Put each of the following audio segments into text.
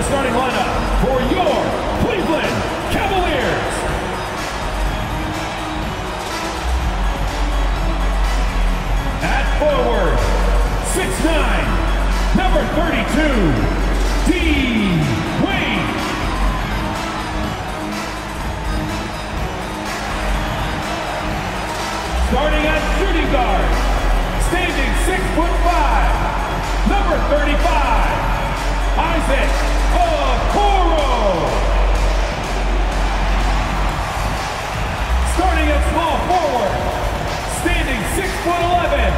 the starting lineup for your Cleveland Cavaliers. At forward, 6'9", number 32, D. Wade. Starting at shooting guard, standing 6'5", number 35, Isaac Okoro. Starting at small forward, standing 6'11",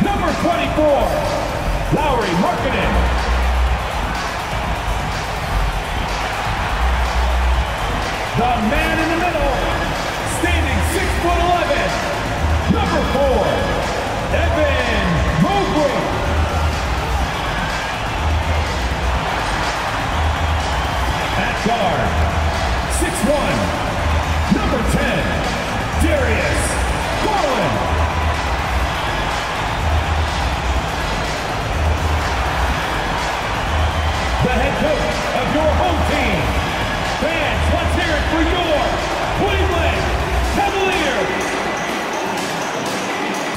number 24, Lauri Markkanen. The man in the middle, standing 6'11", number 4, Evan Mobley. Guard, 6'1", number 10, Darius Garland. The head coach of your home team. Fans, let's hear it for your Cleveland Cavaliers.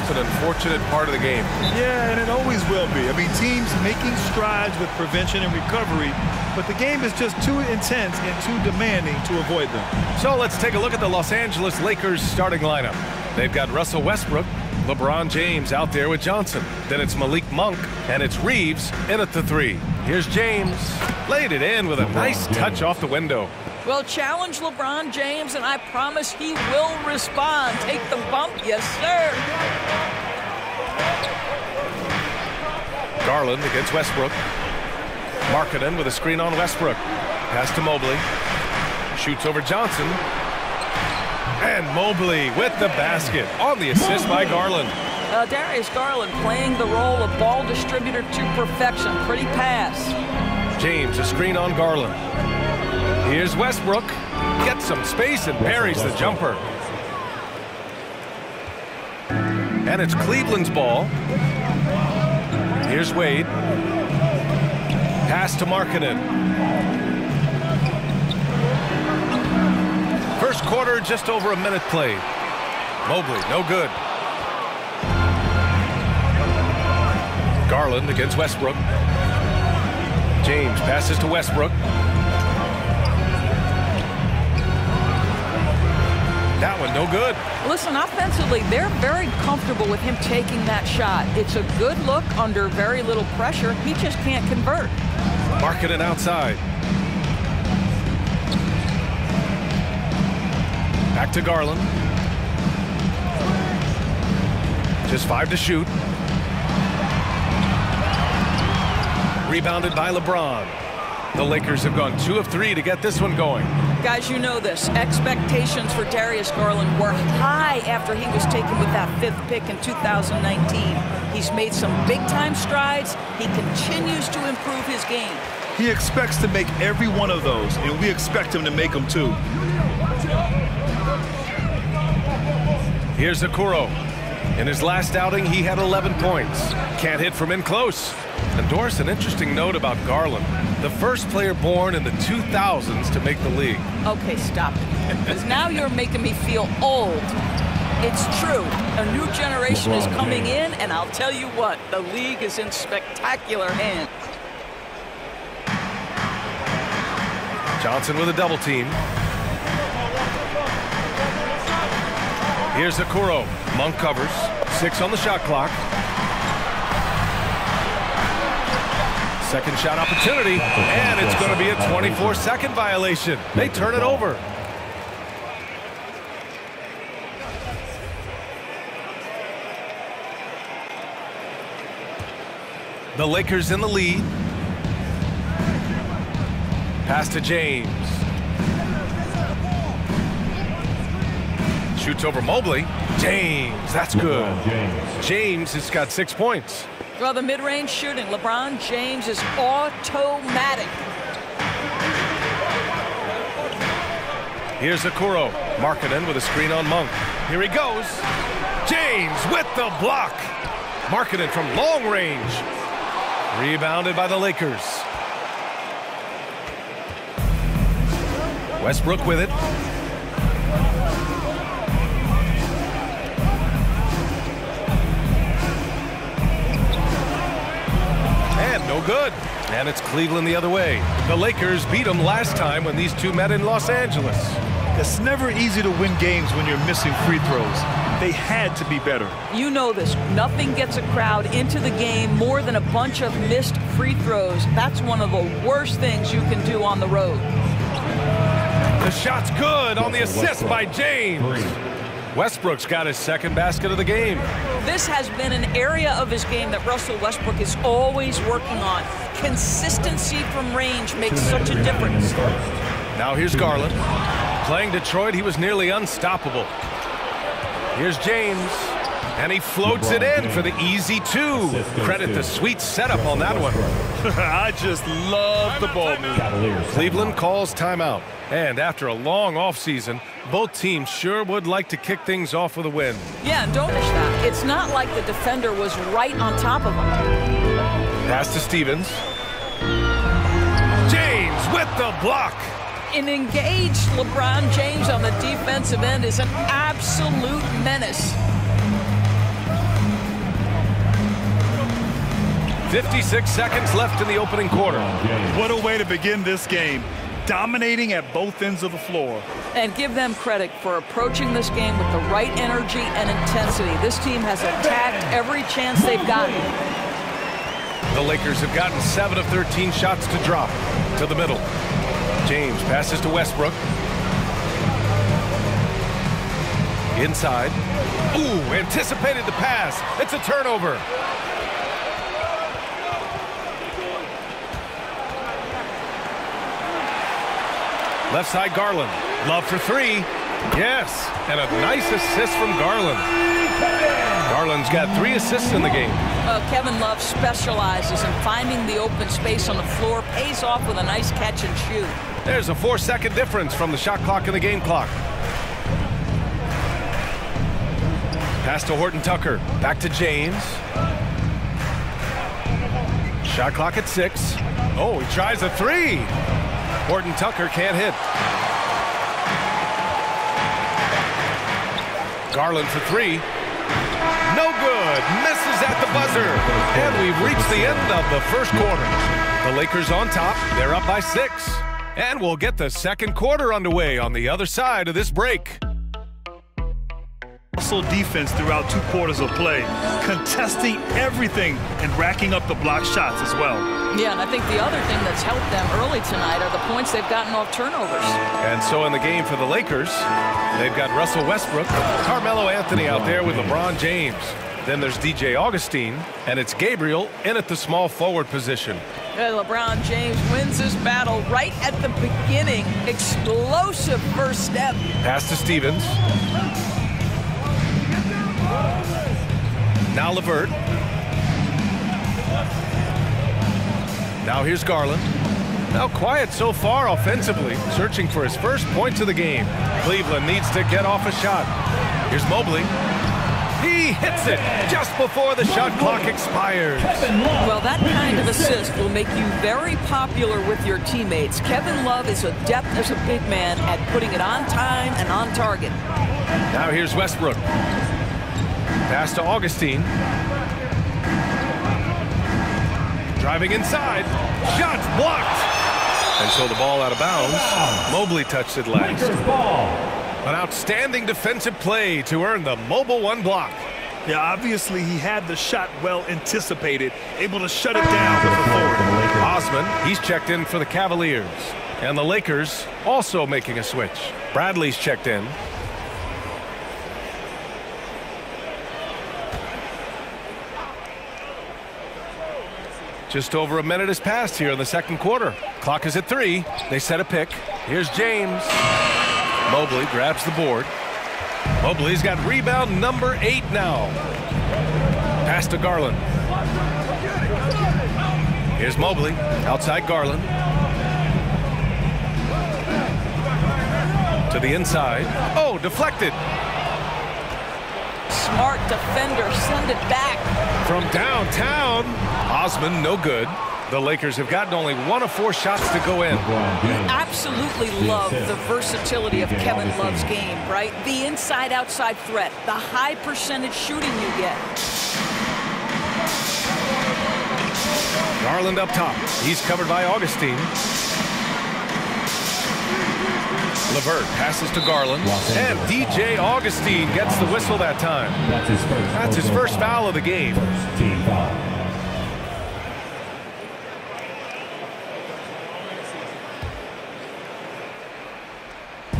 It's an unfortunate part of the game. Yeah, and it always will be. I mean, teams making strides with prevention and recovery, but the game is just too intense and too demanding to avoid them. So let's take a look at the Los Angeles Lakers starting lineup. They've got Russell Westbrook, LeBron James out there with Johnson. Then it's Malik Monk, and it's Reeves in at the three. Here's James. Laid it in with a nice touch off the window. Well, challenge LeBron James, and I promise he will respond. Take the bump, yes, sir. Garland against Westbrook. Markkanen with a screen on Westbrook. Pass to Mobley. Shoots over Johnson. And Mobley with the basket on the assist by Garland. Darius Garland playing the role of ball distributor to perfection. Pretty pass. James, a screen on Garland. Here's Westbrook. Gets some space and buries the jumper. And it's Cleveland's ball. Here's Wade. Pass to Markkanen. First quarter, just over a minute played. Mobley, no good. Garland against Westbrook. James passes to Westbrook. That one, no good. Listen, offensively, they're very comfortable with him taking that shot. It's a good look under very little pressure. He just can't convert. Markkanen outside. Back to Garland. Just 5 to shoot. Rebounded by LeBron. The Lakers have gone 2 of 3 to get this one going. Guys, you know this. Expectations for Darius Garland were high after he was taken with that 5th pick in 2019. He's made some big-time strides. He continues to improve his game. He expects to make every one of those, and we expect him to make them too. Here's Okoro. In his last outing, he had 11 points. Can't hit from in close. And Doris, an interesting note about Garland. The first player born in the 2000s to make the league. Okay, stop. Because now you're making me feel old. It's true. A new generation is coming in, and I'll tell you what, the league is in spectacular hands. Johnson with a double team. Here's Okoro. Monk covers. 6 on the shot clock. Second shot opportunity, and it's going to be a 24-second violation. They turn it over. The Lakers in the lead. Pass to James. Shoots over Mobley. James, that's good. James has got 6 points. Well, the mid-range shooting, LeBron James is automatic. Here's Okoro. Markkanen with a screen on Monk. Here he goes. James with the block. Markkanen from long range. Rebounded by the Lakers. Westbrook with it. And no good. And it's Cleveland the other way. The Lakers beat them last time when these two met in Los Angeles. It's never easy to win games when you're missing free throws. They had to be better. You know this. Nothing gets a crowd into the game more than a bunch of missed free throws. That's one of the worst things you can do on the road. The shot's good on the assist by James. Westbrook's got his second basket of the game. This has been an area of his game that Russell Westbrook is always working on. Consistency from range makes such a difference. Now here's Garland. Playing Detroit, he was nearly unstoppable. Here's James, and he floats it in for the easy two. Credit the sweet setup on that one. I just love the ball move. Cleveland calls timeout. And after a long offseason, both teams sure would like to kick things off with a win. Yeah, and don't miss that. It's not like the defender was right on top of him. Pass to Stevens. James with the block. An engaged LeBron James on the defensive end is an absolute menace. 56 seconds left in the opening quarter. What a way to begin this game. Dominating at both ends of the floor. And give them credit for approaching this game with the right energy and intensity. This team has attacked every chance they've gotten. The Lakers have gotten 7 of 13 shots to drop to the middle. James passes to Westbrook. Inside. Ooh, anticipated the pass. It's a turnover. Left side, Garland. Love for three. Yes, and a nice assist from Garland. Garland's got 3 assists in the game. Kevin Love specializes in finding the open space on the floor. Pays off with a nice catch and shoot. There's a 4-second difference from the shot clock and the game clock. Pass to Horton Tucker. Back to James. Shot clock at 6. Oh, he tries a 3. Horton Tucker can't hit. Garland for 3. No good. Misses at the buzzer. And we've reached the end of the first quarter. The Lakers on top. They're up by 6. And we'll get the second quarter underway on the other side of this break. Also defense throughout 2 quarters of play, contesting everything and racking up the block shots as well. Yeah, and I think the other thing that's helped them early tonight are the points they've gotten off turnovers. And so in the game for the Lakers, they've got Russell Westbrook, Carmelo Anthony out there with LeBron James. Then there's DJ Augustine, and it's Gabriel in at the small forward position. And LeBron James wins this battle right at the beginning. Explosive first step. Pass to Stevens. Now LeVert. Now here's Garland. Now quiet so far offensively, searching for his first points of the game. Cleveland needs to get off a shot. Here's Mobley. He hits it just before the shot clock expires. Well, that kind of assist will make you very popular with your teammates. Kevin Love is adept as a big man at putting it on time and on target. Now here's Westbrook. Pass to Augustine. Driving inside. Shots blocked. And so the ball out of bounds. Mobley touched it last. An outstanding defensive play to earn the Mobile 1 block. Yeah, obviously he had the shot well anticipated. Able to shut it down for the forward. Osman, he's checked in for the Cavaliers. And the Lakers also making a switch. Bradley's checked in. Just over a minute has passed here in the second quarter. Clock is at 3. They set a pick. Here's James. Mobley grabs the board. Mobley's got rebound number 8 now. Pass to Garland. Here's Mobley. Outside Garland. To the inside. Oh, deflected. Smart defender. Send it back. From downtown. Osman, no good. The Lakers have gotten only one of four shots to go in. We absolutely love the versatility of Kevin Love's game, right? The inside-outside threat, the high percentage shooting you get. Garland up top. He's covered by Augustine. LeVert passes to Garland, and DJ Augustine gets the whistle that time. That's his first foul of the game.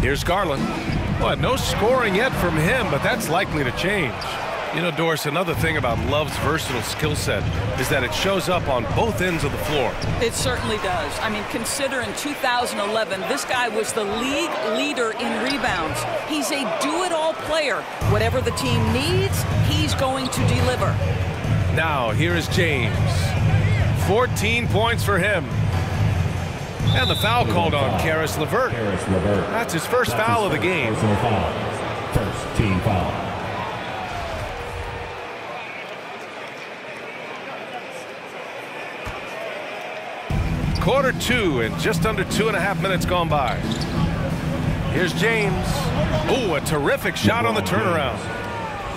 Here's Garland. Well, no scoring yet from him, but that's likely to change. You know, Doris, another thing about Love's versatile skill set is that it shows up on both ends of the floor. It certainly does. I mean, consider in 2011, this guy was the league leader in rebounds. He's a do-it-all player. Whatever the team needs, he's going to deliver. Now, here is James. 14 points for him. And the foul called on Caris LeVert. That's his first foul of the game. First team foul. Quarter two and just under 2.5 minutes gone by. Here's James. Oh, a terrific shot on the turnaround.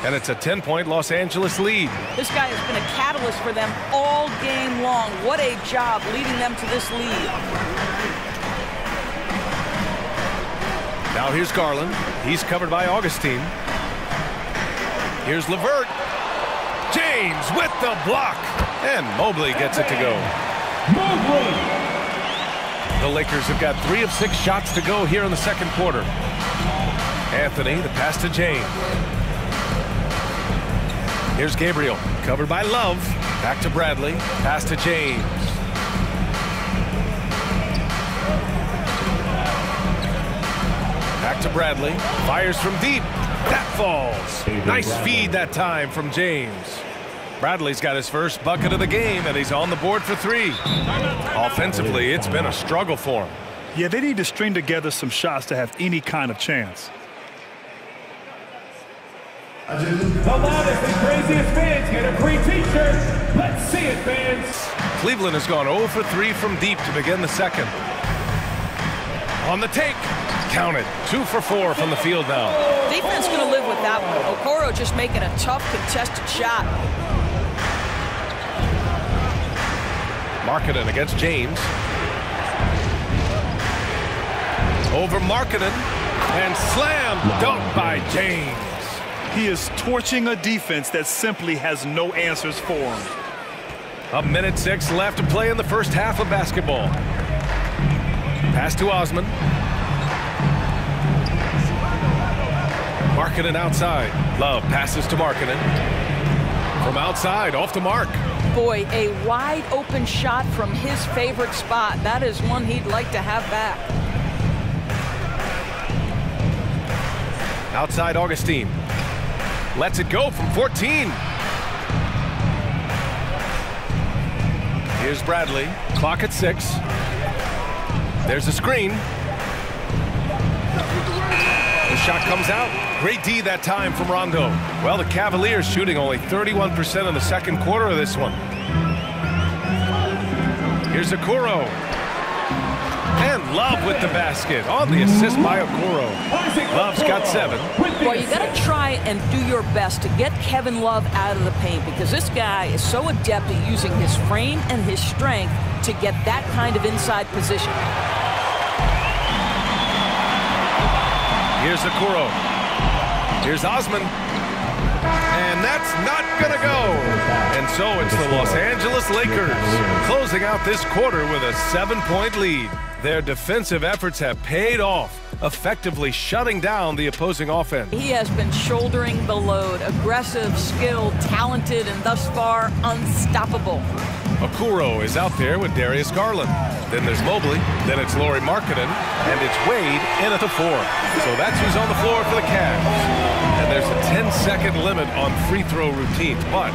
And it's a 10-point Los Angeles lead. This guy has been a catalyst for them all game long. What a job leading them to this lead. Now here's Garland. He's covered by Augustine. Here's LeVert. James with the block. And Mobley gets it to go. Mobley! The Lakers have got 3 of 6 shots to go here in the second quarter. Anthony, the pass to James. Here's Gabriel, covered by Love. Back to Bradley, pass to James. Back to Bradley, fires from deep. That falls. Nice feed that time from James. Bradley's got his first bucket of the game, and he's on the board for 3. Offensively, it's been a struggle for him. Yeah, they need to string together some shots to have any kind of chance. The loudest and craziest fans get a free t-shirt. Let's see it, fans. Cleveland has gone 0 for 3 from deep to begin the second. On the take. Count it. 2 for 4 from the field now. Defense going to live with that one. Okoro just making a tough contested shot. Markkanen against James. Over Markkanen. And slam dunk by James. He is torching a defense that simply has no answers for him. 1:06 left to play in the first half of basketball. Pass to Osman. Markkanen outside. Love passes to Markkanen. From outside, off to Mark. Boy, a wide open shot from his favorite spot. That is one he'd like to have back. Outside Augustine. Lets it go from 14. Here's Bradley. Clock at 6. There's a screen. The shot comes out. Great D that time from Rondo. Well, the Cavaliers shooting only 31% in the second quarter of this one. Here's Okoro. And Love with the basket on the assist by Okoro. Love's got 7. Well, you got to try and do your best to get Kevin Love out of the paint because this guy is so adept at using his frame and his strength to get that kind of inside position. Here's Okoro. Here's Osman. And that's not going to go. And so it's the Los Angeles Lakers closing out this quarter with a 7-point lead. Their defensive efforts have paid off, effectively shutting down the opposing offense. He has been shouldering the load. Aggressive, skilled, talented, and thus far, unstoppable. Okoro is out there with Darius Garland. Then there's Mobley. Then it's Lauri Markkanen. And it's Wade in at the 4. So that's who's on the floor for the Cavs. And there's a 10-second limit on free throw routines, but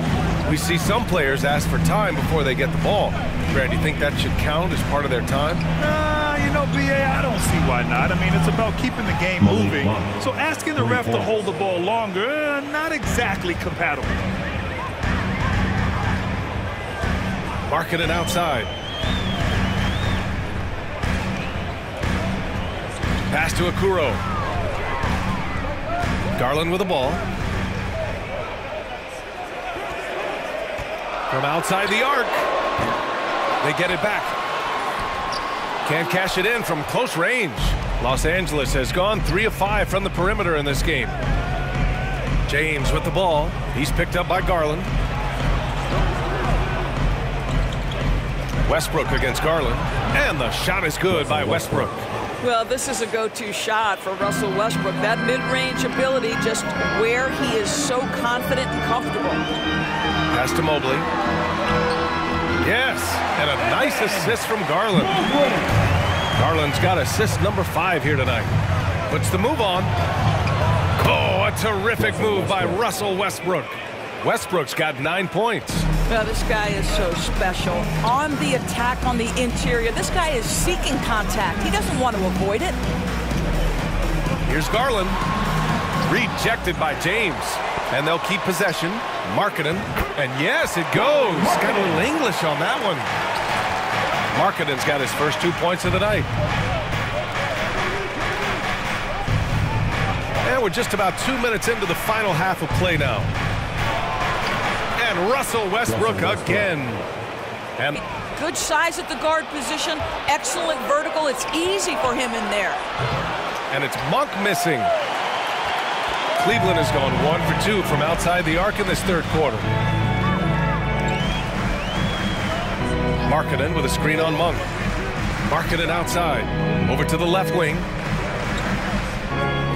we see some players ask for time before they get the ball. Brad, do you think that should count as part of their time? You know, B.A., I don't see why not. I mean, it's about keeping the game moving. So asking the ref to hold the ball longer, not exactly compatible. Markkanen outside. Pass to Okoro. Garland with the ball. From outside the arc. They get it back. Can't cash it in from close range. Los Angeles has gone 3 of 5 from the perimeter in this game. James with the ball. He's picked up by Garland. Westbrook against Garland. And the shot is good by Westbrook. Well, this is a go-to shot for Russell Westbrook. That mid-range ability, just where he is so confident and comfortable. Pass to Mobley. Yes, and a nice assist from Garland. Garland's got assist number 5 here tonight. Puts the move on. Oh, a terrific move by Russell Westbrook. Westbrook's got 9 points. Well, this guy is so special. On the attack on the interior, this guy is seeking contact. He doesn't want to avoid it. Here's Garland. Rejected by James. And they'll keep possession. Markkanen. And yes, it goes. Got a little English on that one. Markkanen's got his first 2 points of the night. And we're just about 2 minutes into the final half of play now. And Russell Westbrook again. And good size at the guard position. Excellent vertical. It's easy for him in there. And it's Monk missing. Cleveland has gone 1 for 2 from outside the arc in this third quarter. Markkanen with a screen on Monk. Markkanen outside. Over to the left wing.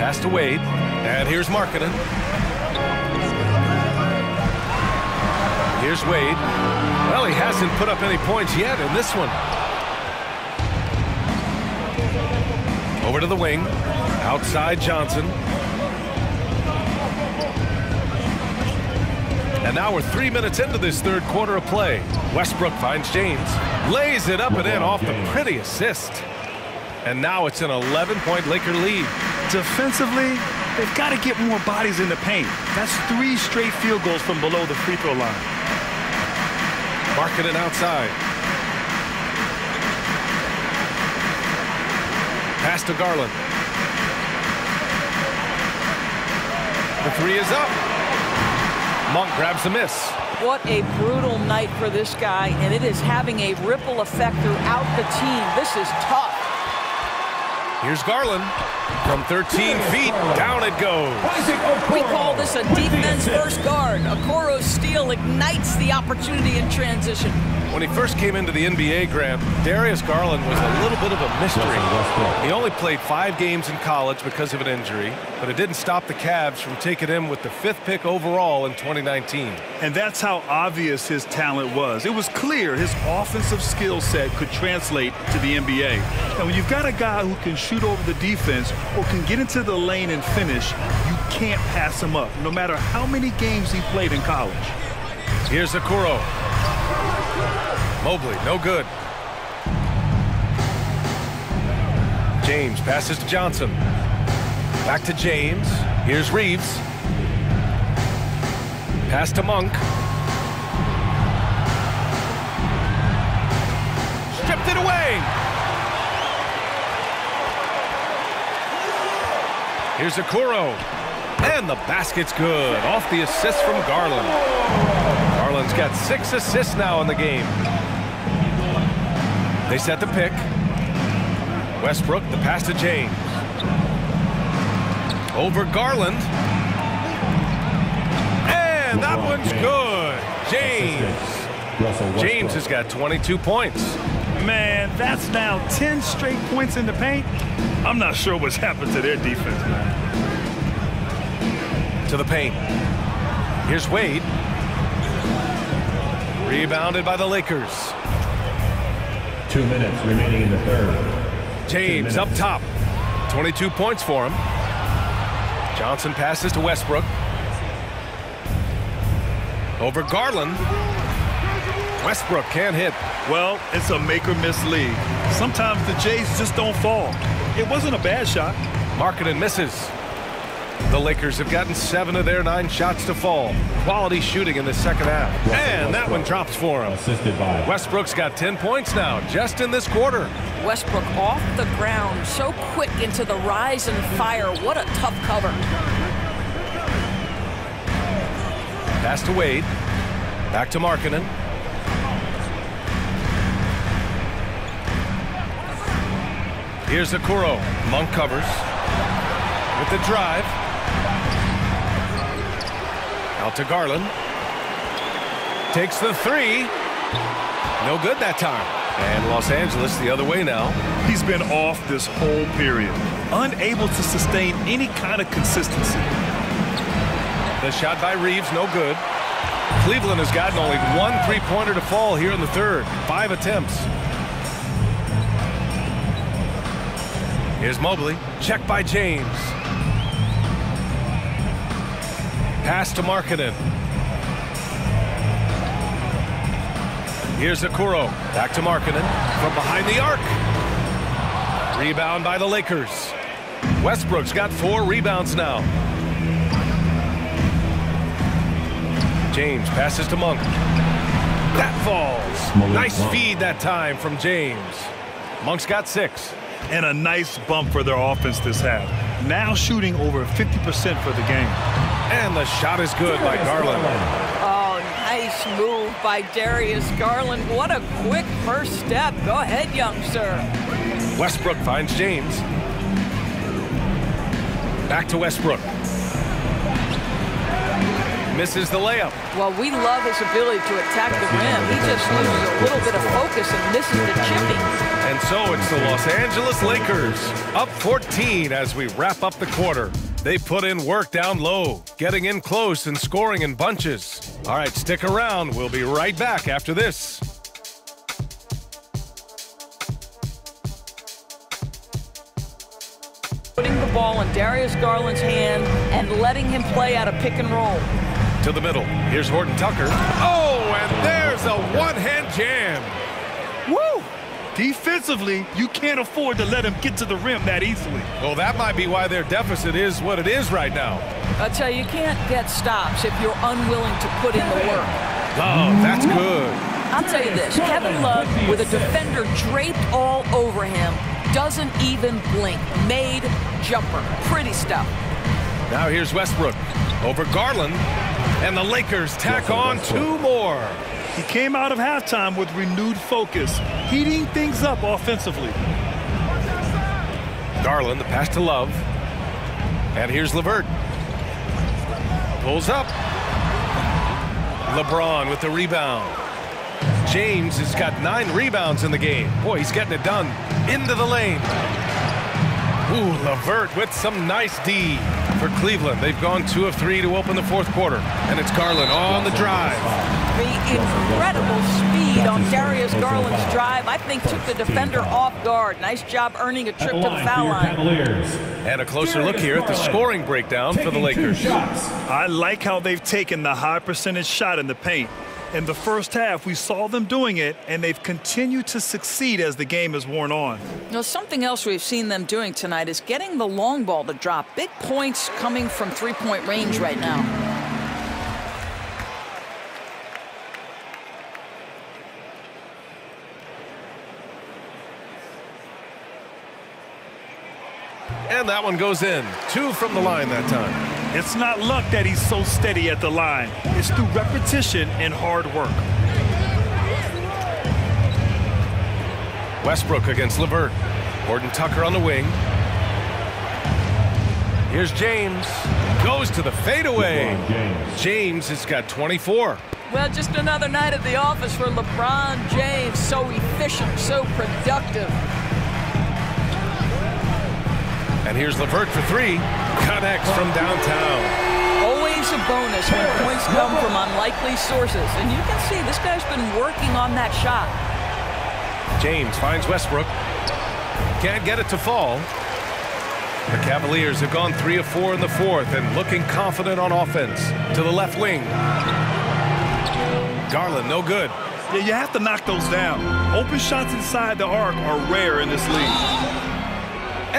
Pass to Wade. And here's Markkanen. Here's Wade. Well, he hasn't put up any points yet in this one. Over to the wing. Outside Johnson. And now we're 3 minutes into this third quarter of play. Westbrook finds James. Lays it up and in off the pretty assist. And now it's an 11-point Laker lead. Defensively, they've got to get more bodies in the paint. That's 3 straight field goals from below the free throw line. Markkanen outside. Pass to Garland. The three is up. Monk grabs the miss. What a brutal night for this guy, and it is having a ripple effect throughout the team. This is tough. Here's Garland. From 13 feet, down it goes. We call this a deep men's first guard. Okoro's steal ignites the opportunity in transition. When he first came into the NBA, Grant, Darius Garland was a little bit of a mystery. He only played 5 games in college because of an injury, but it didn't stop the Cavs from taking him with the 5th pick overall in 2019. And that's how obvious his talent was. It was clear his offensive skill set could translate to the NBA. And when you've got a guy who can shoot over the defense or can get into the lane and finish, you can't pass him up, no matter how many games he played in college. Here's Okoro. Mobley, no good. James passes to Johnson. Back to James. Here's Reeves. Pass to Monk. Stripped it away. Here's Okoro. And the basket's good. Off the assist from Garland. Garland's got 6 assists now in the game. They set the pick. Westbrook, the pass to James. Over Garland. And that one's good. James. James has got 22 points. Man, that's now 10 straight points in the paint. I'm not sure what's happened to their defense, man. To the paint. Here's Wade. Rebounded by the Lakers. 2 minutes remaining in the third. James up top. 22 points for him. Johnson passes to Westbrook. Over Garland. Westbrook can't hit. Well, it's a make or miss league. Sometimes the Jays just don't fall. It wasn't a bad shot. Markkanen misses. The Lakers have gotten 7 of their 9 shots to fall. Quality shooting in the second half. And that one drops for him. Assisted by Westbrook's got 10 points now, just in this quarter. Westbrook off the ground, so quick into the rise and fire. What a tough cover. Pass to Wade. Back to Markkanen. Here's Okoro. Monk covers with the drive. Out to Garland. Takes the three. No good that time. And Los Angeles the other way now. He's been off this whole period, unable to sustain any kind of consistency. The shot by Reeves, no good. Cleveland has gotten only 1 3-pointer to fall here in the third. 5 attempts. Here's Mobley. Check by James. Pass to Markkanen. Here's Okoro. Back to Markkanen from behind the arc. Rebound by the Lakers. Westbrook's got 4 rebounds now. James passes to Monk. That falls. Nice feed that time from James. Monk's got 6. And a nice bump for their offense this half. Now shooting over 50% for the game. And the shot is good by Garland. Oh, nice move by Darius Garland. What a quick first step. Go ahead, young sir. Westbrook finds James. Back to Westbrook. Misses the layup. Well, we love his ability to attack the rim. He just loses a little bit of focus and misses the chimney. And so it's the Los Angeles Lakers up 14 as we wrap up the quarter. They put in work down low, getting in close and scoring in bunches. All right, stick around. We'll be right back after this. Putting the ball in Darius Garland's hand and letting him play out of pick and roll. To the middle. Here's Horton Tucker. Oh, and there's a one-hand jam. Woo! Defensively, you can't afford to let him get to the rim that easily. Well, that might be why their deficit is what it is right now. I tell you, you can't get stops if you're unwilling to put in the work. Oh, that's good. I'll tell you this. Kevin Love, with a defender draped all over him, doesn't even blink. Made jumper. Pretty stuff. Now here's Westbrook over Garland. And the Lakers tack on 2 more. He came out of halftime with renewed focus, heating things up offensively. Garland, the pass to Love. And here's LeVert. Pulls up. LeBron with the rebound. James has got 9 rebounds in the game. Boy, he's getting it done. Into the lane. Ooh, LeVert with some nice D. For Cleveland, they've gone 2 of 3 to open the fourth quarter, and it's Garland on the drive. The incredible speed on Darius Garland's drive, I think, took the defender off guard. Nice job earning a trip to the foul line. And a closer look here at the scoring breakdown for the Lakers. I like how they've taken the high percentage shot in the paint. In the first half, we saw them doing it, and they've continued to succeed as the game has worn on. You know, something else we've seen them doing tonight is getting the long ball to drop. Big points coming from three-point range right now. And that one goes in. 2 from the line that time. It's not luck that he's so steady at the line. It's through repetition and hard work. Westbrook against LeVert. Horton Tucker on the wing. Here's James. Goes to the fadeaway. James has got 24. Well, just another night at the office for LeBron James. So efficient, so productive. And here's LeVert for 3. Connects from downtown. Always a bonus when points come from unlikely sources. And you can see this guy's been working on that shot. James finds Westbrook. Can't get it to fall. The Cavaliers have gone 3 of 4 in the fourth and looking confident on offense. To the left wing. Garland, no good. Yeah, you have to knock those down. Open shots inside the arc are rare in this league.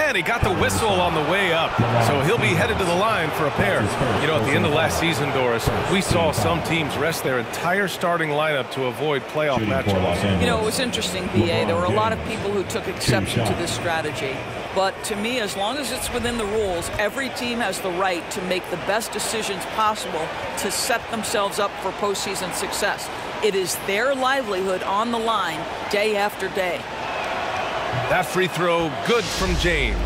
and he got the whistle on the way up, so he'll be headed to the line for a pair. You know, at the end of last season, Doris, we saw some teams rest their entire starting lineup to avoid playoff matchups. You know, it was interesting, BA. There were a lot of people who took exception to this strategy. But to me, as long as it's within the rules, every team has the right to make the best decisions possible to set themselves up for postseason success. It is their livelihood on the line day after day. That free throw, good from James.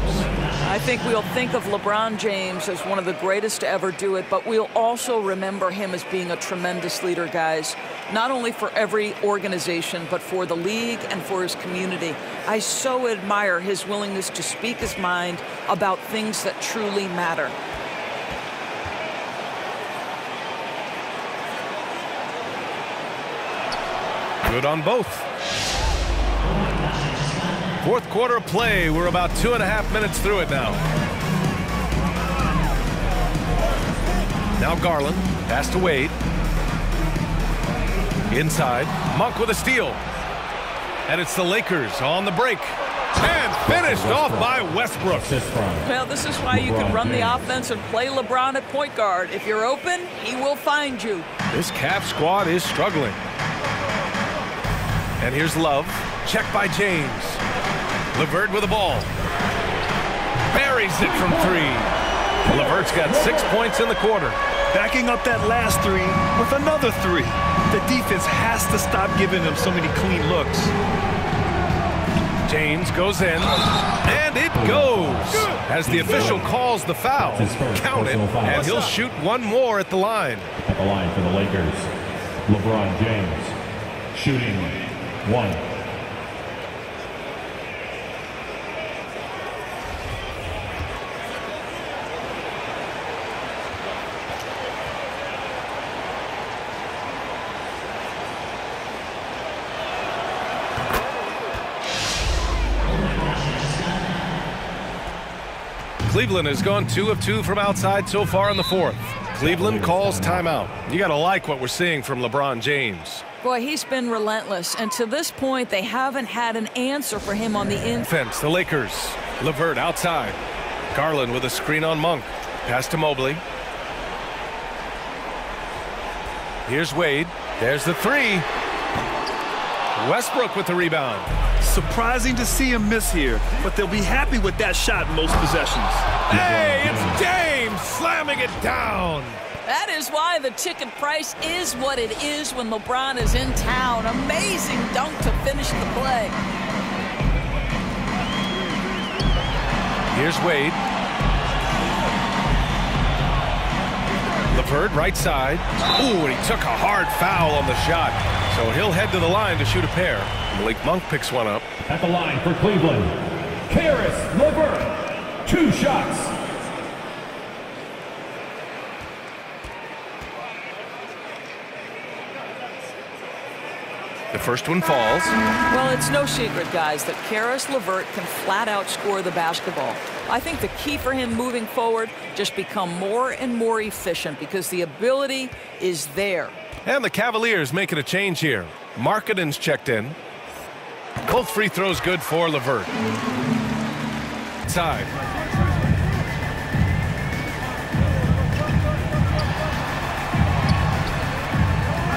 I think we'll think of LeBron James as one of the greatest to ever do it, but we'll also remember him as being a tremendous leader, guys. Not only for every organization, but for the league and for his community. I so admire his willingness to speak his mind about things that truly matter. Good on both. Fourth quarter play. We're about 2.5 minutes through it now. Now Garland. Pass to Wade. Inside. Monk with a steal. And it's the Lakers on the break. And finished off by Westbrook. Well, this is why you can run the offense and play LeBron at point guard. If you're open, he will find you. This Cavs squad is struggling. And here's Love. Checked by James. LeVert with the ball. Buries it from three. LeVert's got 6 points in the quarter. Backing up that last three with another three. The defense has to stop giving them so many clean looks. James goes in, and it goes. As the official calls the foul, count it, and he'll shoot one more at the line. At the line for the Lakers, LeBron James. Shooting one. Cleveland has gone 2 of 2 from outside so far in the fourth. Cleveland calls timeout. You got to like what we're seeing from LeBron James. Boy, he's been relentless, and to this point, they haven't had an answer for him on the Defense, the Lakers. LeVert outside. Garland with a screen on Monk. Pass to Mobley. Here's Wade. There's the three. Westbrook with the rebound. Surprising to see him miss here, but they'll be happy with that shot in most possessions. Hey, it's James slamming it down. That is why the ticket price is what it is when LeBron is in town. Amazing dunk to finish the play. Here's Wade. LeVert right side. Ooh, and he took a hard foul on the shot. So he'll head to the line to shoot a pair. Malik Monk picks one up. At the line for Cleveland, Caris LeVert, 2 shots. The first one falls. Well, it's no secret, guys, that Caris LeVert can flat out score the basketball. I think the key for him moving forward, just become more and more efficient because the ability is there. And the Cavaliers making a change here. Markkanen's checked in. Both free throws good for LeVert. Side.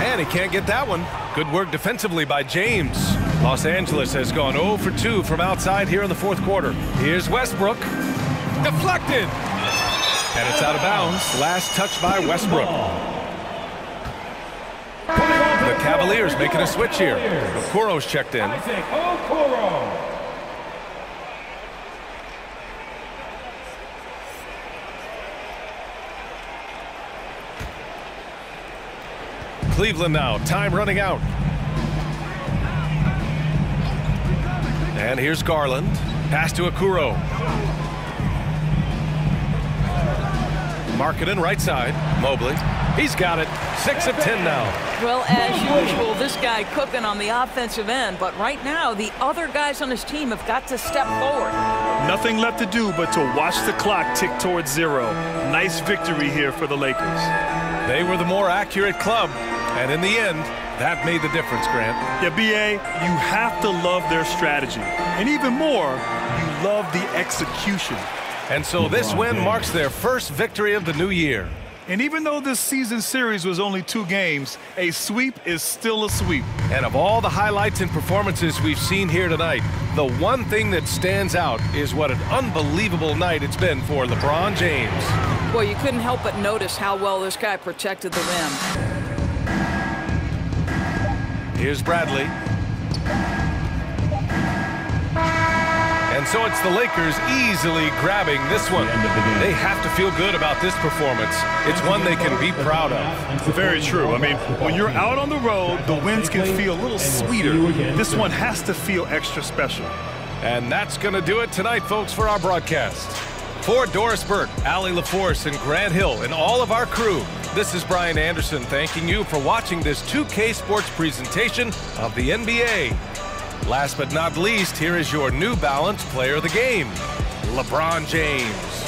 And he can't get that one. Good work defensively by James. Los Angeles has gone 0 for 2 from outside here in the fourth quarter. Here's Westbrook. Deflected. And it's out of bounds. Last touch by Westbrook. The Cavaliers making a switch here. Okoro's checked in. Isaac Okoro. Cleveland now, time running out. And here's Garland. Pass to Okoro. Markkanen right side. Mobley. He's got it. 6 of 10 now. Well, as usual, this guy cooking on the offensive end, but right now the other guys on his team have got to step forward. Nothing left to do but to watch the clock tick towards zero. Nice victory here for the Lakers. They were the more accurate club. And in the end, that made the difference, Grant. Yeah, B.A., you have to love their strategy. And even more, you love the execution. And so this win marks their first victory of the new year. And even though this season series was only 2 games, a sweep is still a sweep. And of all the highlights and performances we've seen here tonight, the one thing that stands out is what an unbelievable night it's been for LeBron James. Well, you couldn't help but notice how well this guy protected the rim. Here's Bradley. And so it's the Lakers easily grabbing this one. They have to feel good about this performance. It's one they can be proud of. Very true. I mean, when you're out on the road, the wins can feel a little sweeter. This one has to feel extra special. And that's going to do it tonight, folks, for our broadcast. For Doris Burke, Ali LaForce, and Grant Hill, and all of our crew, this is Brian Anderson thanking you for watching this 2K Sports presentation of the NBA. Last but not least, here is your New Balance player of the game, LeBron James.